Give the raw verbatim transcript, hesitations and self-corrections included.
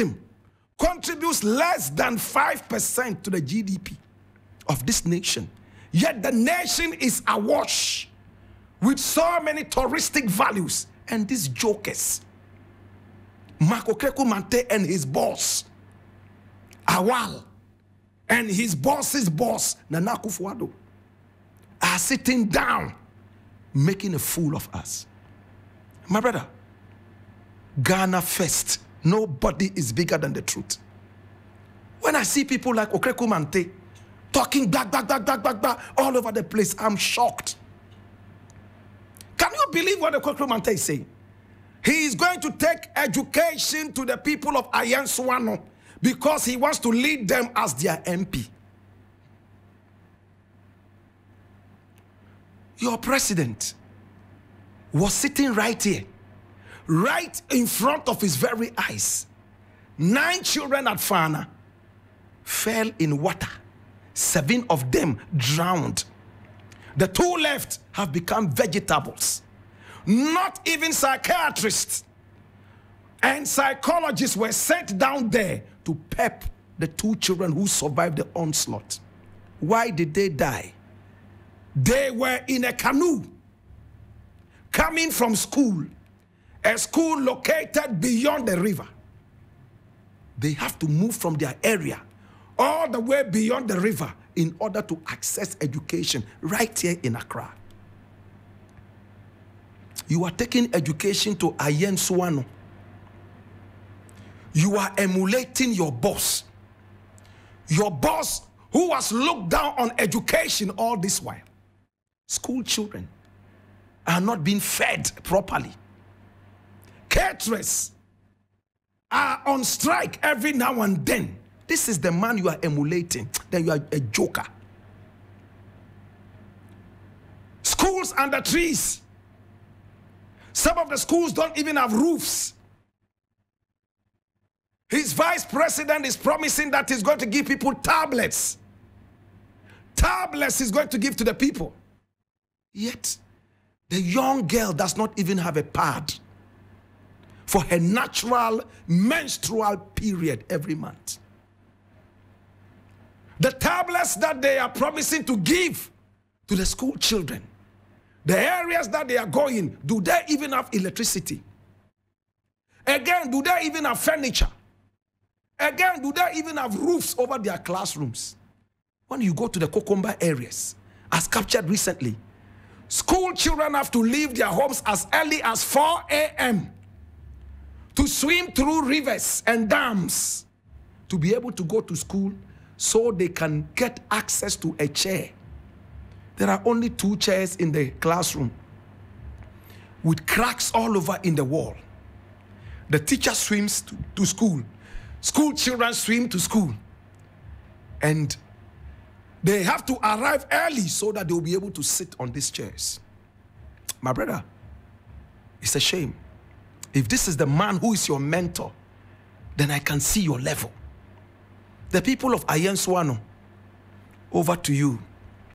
system contributes less than five percent to the G D P of this nation. Yet the nation is awash with so many touristic values and these jokers. Mark O. Mantey and his boss, Awal, and his boss's boss, Nana Akuffo Addo, are sitting down, making a fool of us. My brother, Ghana Fest, nobody is bigger than the truth. When I see people like Okrah Kumante talking back, back, back, back, back, back, all over the place, I'm shocked. Can you believe what Okrah Kumante is saying? He is going to take education to the people of Ayensuano because he wants to lead them as their M P. Your president was sitting right here, right in front of his very eyes. Nine children at Fana fell in water. Seven of them drowned. The two left have become vegetables. Not even psychiatrists and psychologists were sent down there to pep the two children who survived the onslaught. Why did they die? They were in a canoe coming from school, a school located beyond the river. They have to move from their area all the way beyond the river in order to access education right here in Accra. You are taking education to Ayensuano. You are emulating your boss. Your boss who has looked down on education all this while. School children are not being fed properly. Caterers are on strike every now and then. This is the man you are emulating. Then you are a joker. Schools under trees. Some of the schools don't even have roofs. His vice president is promising that he's going to give people tablets. Tablets he's going to give to the people. Yet, the young girl does not even have a pad for her natural menstrual period every month. The tablets that they are promising to give to the school children, the areas that they are going, do they even have electricity? Again, do they even have furniture? Again, do they even have roofs over their classrooms? When you go to the Kokomba areas, as captured recently, school children have to leave their homes as early as four A M to swim through rivers and dams to be able to go to school so they can get access to a chair. There are only two chairs in the classroom with cracks all over in the wall. The teacher swims to, to school. School children swim to school. And they have to arrive early so that they'll be able to sit on these chairs. My brother, it's a shame. If this is the man who is your mentor, then I can see your level. The people of Ayensuano, over to you.